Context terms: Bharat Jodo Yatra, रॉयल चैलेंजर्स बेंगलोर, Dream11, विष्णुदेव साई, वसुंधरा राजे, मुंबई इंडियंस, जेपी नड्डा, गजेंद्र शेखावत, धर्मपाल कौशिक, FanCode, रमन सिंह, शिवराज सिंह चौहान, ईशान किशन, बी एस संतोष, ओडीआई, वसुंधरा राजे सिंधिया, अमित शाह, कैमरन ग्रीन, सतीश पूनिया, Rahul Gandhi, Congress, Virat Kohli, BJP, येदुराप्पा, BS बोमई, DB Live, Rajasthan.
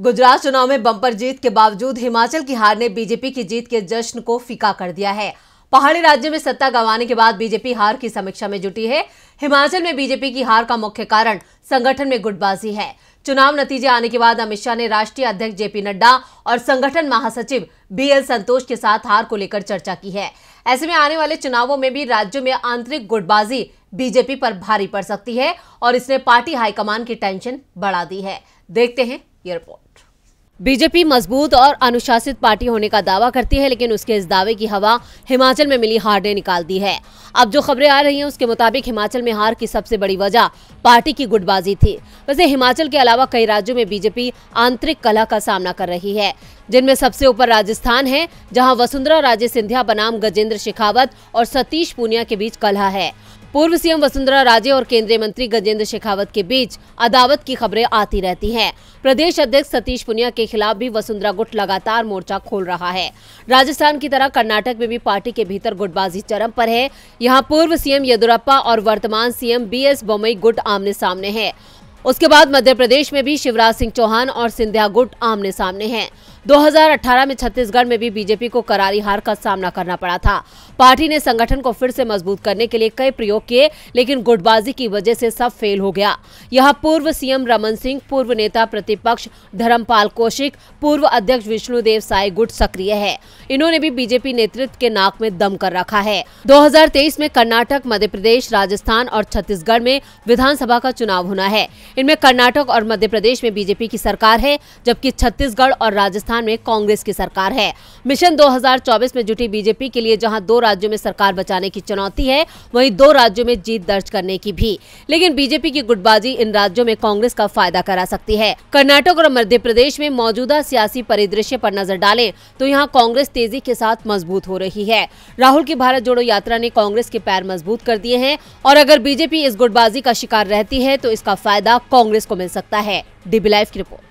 गुजरात चुनाव में बंपर जीत के बावजूद हिमाचल की हार ने बीजेपी की जीत के जश्न को फीका कर दिया है। पहाड़ी राज्य में सत्ता गंवाने के बाद बीजेपी हार की समीक्षा में जुटी है। हिमाचल में बीजेपी की हार का मुख्य कारण संगठन में गुटबाजी है। चुनाव नतीजे आने के बाद अमित शाह ने राष्ट्रीय अध्यक्ष जेपी नड्डा और संगठन महासचिव बी एस संतोष के साथ हार को लेकर चर्चा की है। ऐसे में आने वाले चुनावों में भी राज्यों में आंतरिक गुटबाजी बीजेपी पर भारी पड़ सकती है और इसने पार्टी हाईकमान की टेंशन बढ़ा दी है। देखते हैं ये रिपोर्ट। बीजेपी मजबूत और अनुशासित पार्टी होने का दावा करती है, लेकिन उसके इस दावे की हवा हिमाचल में मिली हार ने निकाल दी है। अब जो खबरें आ रही हैं उसके मुताबिक हिमाचल में हार की सबसे बड़ी वजह पार्टी की गुटबाजी थी। वैसे हिमाचल के अलावा कई राज्यों में बीजेपी आंतरिक कलह का सामना कर रही है, जिनमें सबसे ऊपर राजस्थान है, जहाँ वसुंधरा राजे सिंधिया बनाम गजेंद्र शेखावत और सतीश पूनिया के बीच कलह है। पूर्व सीएम वसुंधरा राजे और केंद्रीय मंत्री गजेंद्र शेखावत के बीच अदावत की खबरें आती रहती हैं। प्रदेश अध्यक्ष सतीश पूनिया के खिलाफ भी वसुंधरा गुट लगातार मोर्चा खोल रहा है। राजस्थान की तरह कर्नाटक में भी पार्टी के भीतर गुटबाजी चरम पर है। यहाँ पूर्व सीएम येदुराप्पा और वर्तमान सीएम BS बोमई गुट आमने सामने है। उसके बाद मध्य प्रदेश में भी शिवराज सिंह चौहान और सिंधिया गुट आमने सामने हैं। 2018 में छत्तीसगढ़ में भी बीजेपी को करारी हार का सामना करना पड़ा था। पार्टी ने संगठन को फिर से मजबूत करने के लिए कई प्रयोग किए, लेकिन गुटबाजी की वजह से सब फेल हो गया। यहां पूर्व सीएम रमन सिंह, पूर्व नेता प्रतिपक्ष धर्मपाल कौशिक, पूर्व अध्यक्ष विष्णुदेव साई गुट सक्रिय है। इन्होंने भी बीजेपी नेतृत्व के नाक में दम कर रखा है। 2023 में कर्नाटक, मध्य प्रदेश, राजस्थान और छत्तीसगढ़ में विधानसभा का चुनाव होना है। इनमें कर्नाटक और मध्य प्रदेश में बीजेपी की सरकार है, जबकि छत्तीसगढ़ और राजस्थान में कांग्रेस की सरकार है। मिशन 2024 में जुटी बीजेपी के लिए जहां 2 राज्यों में सरकार बचाने की चुनौती है, वहीं 2 राज्यों में जीत दर्ज करने की भी। लेकिन बीजेपी की गुटबाजी इन राज्यों में कांग्रेस का फायदा करा सकती है। कर्नाटक और मध्य प्रदेश में मौजूदा सियासी परिदृश्य पर नजर डालें तो यहाँ कांग्रेस तेजी के साथ मजबूत हो रही है। राहुल की भारत जोड़ो यात्रा ने कांग्रेस के पैर मजबूत कर दिए हैं और अगर बीजेपी इस गुटबाजी का शिकार रहती है तो इसका फायदा कांग्रेस को मिल सकता है। DB Live की रिपोर्ट।